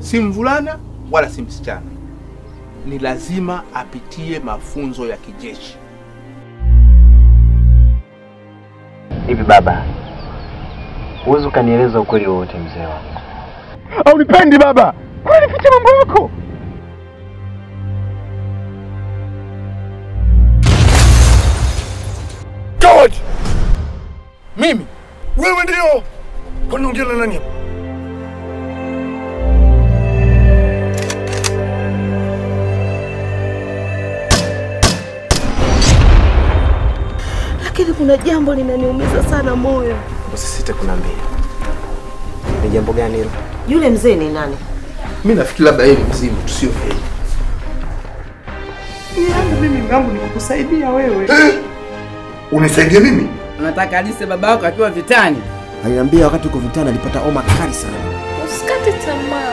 si mvulana wala si msichana, ni lazima apitie mafunzo ya kijeshi. Hivi baba, huwezi ukanieleza ukweli wote mzee wangu? Haunipendi baba, unifiche mambo yako. George! Mimi, wewe ndio unaongea na nani? Lakini kuna jambo linaniumiza sana moyo. Usisite kuniambia. Ni jambo gani hilo? Yule mzee ni nani? Mimi nafikiri labda yeye mzimu tusio yeye. Yaani mimi mwanangu nikukusaidia wewe. Hey! Unisaidia mimi? Unataka alise babako akiwa vitani? Aliniambia wakati uko vitani alipata homa kali sana. Usikate tamaa.